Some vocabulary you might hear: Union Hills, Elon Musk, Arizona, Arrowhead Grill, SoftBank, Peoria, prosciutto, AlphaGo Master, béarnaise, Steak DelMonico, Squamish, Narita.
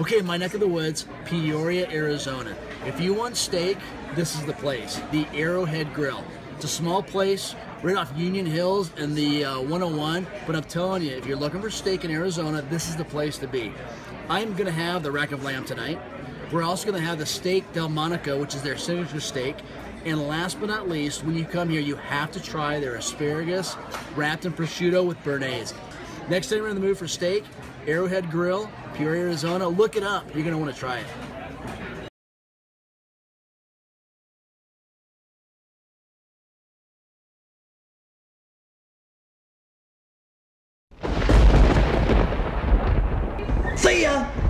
Okay, my neck of the woods, Peoria, Arizona. If you want steak, this is the place, the Arrowhead Grill. It's a small place right off Union Hills and the 101, but I'm telling you, if you're looking for steak in Arizona, this is the place to be. I'm gonna have the rack of lamb tonight. We're also gonna have the Steak DelMonico, which is their signature steak. And last but not least, when you come here, you have to try their asparagus wrapped in prosciutto with béarnaise. Next time you're in the mood for steak, Arrowhead Grill, Peoria, Arizona, look it up. You're gonna wanna try it. See ya!